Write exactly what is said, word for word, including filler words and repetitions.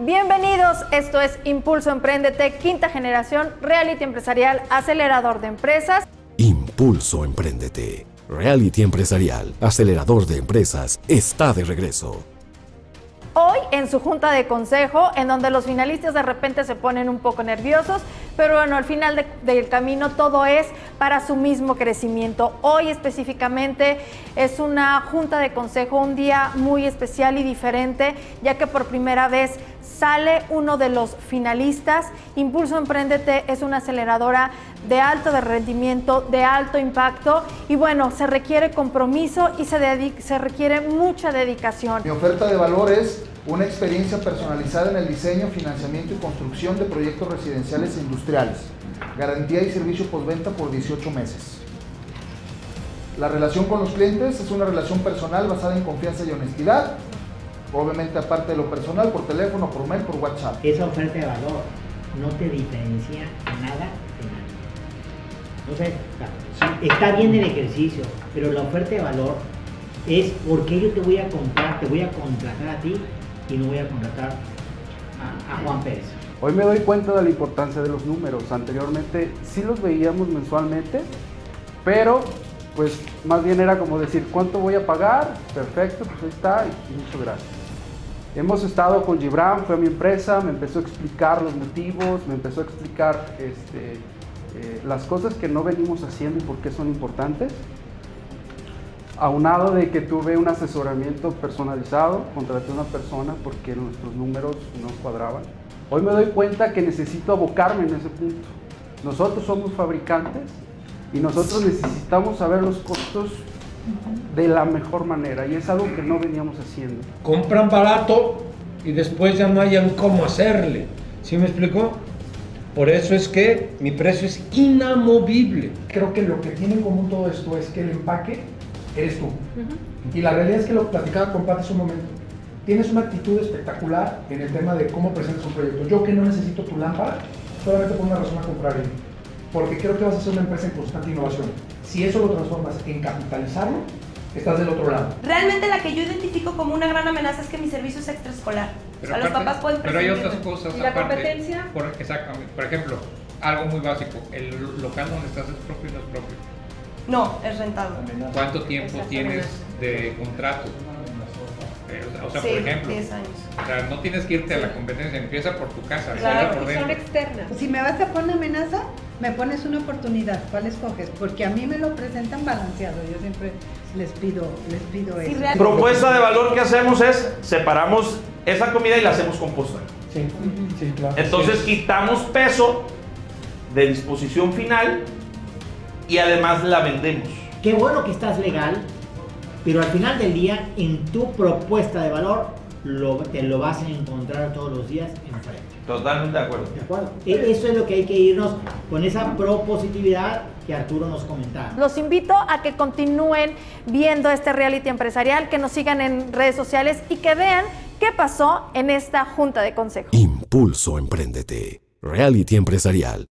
Bienvenidos, esto es Impulso Empréndete, quinta generación, reality empresarial, acelerador de empresas. Impulso Empréndete, reality empresarial, acelerador de empresas, está de regreso. Hoy en su Junta de Consejo, en donde los finalistas de repente se ponen un poco nerviosos, pero bueno, al final de, del camino todo es para su mismo crecimiento. Hoy específicamente es una Junta de Consejo, un día muy especial y diferente, ya que por primera vez sale uno de los finalistas. Impulso Empréndete es una aceleradora de alto de rendimiento, de alto impacto y bueno, se requiere compromiso y se, se requiere mucha dedicación. Mi oferta de valor es una experiencia personalizada en el diseño, financiamiento y construcción de proyectos residenciales e industriales. Garantía y servicio postventa por dieciocho meses. La relación con los clientes es una relación personal basada en confianza y honestidad. Obviamente, aparte de lo personal, por teléfono, por mail, por WhatsApp. Esa oferta de valor no te diferencia nada de nadie. No sé, está, está bien el ejercicio, pero la oferta de valor es porque yo te voy a comprar, te voy a contratar a ti y no voy a contratar a, a Juan Pérez. Hoy me doy cuenta de la importancia de los números. Anteriormente sí los veíamos mensualmente, pero pues más bien era como decir, ¿cuánto voy a pagar? Perfecto, pues ahí está y muchas gracias. Hemos estado con Gibran, fue a mi empresa, me empezó a explicar los motivos, me empezó a explicar este, eh, las cosas que no venimos haciendo y por qué son importantes. Aunado de que tuve un asesoramiento personalizado, contraté a una persona porque nuestros números no cuadraban. Hoy me doy cuenta que necesito abocarme en ese punto. Nosotros somos fabricantes y nosotros necesitamos saber los costos de la mejor manera y es algo que no veníamos haciendo. Compran barato y después ya no hayan cómo hacerle, ¿sí me explico? Por eso es que mi precio es inamovible. Creo que lo que tiene en común todo esto es que el empaque eres tú. Uh-huh. Y la realidad es que lo platicaba con Paty hace un momento. Tienes una actitud espectacular en el tema de cómo presentas un proyecto. Yo que no necesito tu lámpara, solamente por una razón a comprar en mí. Porque creo que vas a ser una empresa en constante innovación. Si eso lo transformas en capitalizarlo, estás del otro lado. Realmente la que yo identifico como una gran amenaza es que mi servicio es extraescolar. Pero o sea, aparte, los papás pueden pero hay otras cosas ¿Y aparte, la competencia? Por, exactamente. Por ejemplo, algo muy básico. El local donde estás es propio y no es propio. No, es rentable. ¿Cuánto tiempo tienes de contrato? O sea, sí, por ejemplo, diez años. O sea, no tienes que irte sí. a la competencia, empieza por tu casa. Claro, por son externas. Si me vas a poner amenaza, me pones una oportunidad. ¿Cuál escoges? Porque a mí me lo presentan balanceado. Yo siempre les pido, les pido sí, eso. La propuesta de valor que hacemos es separamos esa comida y la hacemos composta. Sí, sí, claro. Entonces sí. quitamos peso de disposición final. Y además la vendemos. Qué bueno que estás legal, pero al final del día, en tu propuesta de valor, lo, te lo vas a encontrar todos los días enfrente. Totalmente de acuerdo. De acuerdo. Eso es lo que hay que irnos con esa propositividad que Arturo nos comentaba. Los invito a que continúen viendo este reality empresarial, que nos sigan en redes sociales y que vean qué pasó en esta Junta de Consejo. Impulso Empréndete, reality empresarial.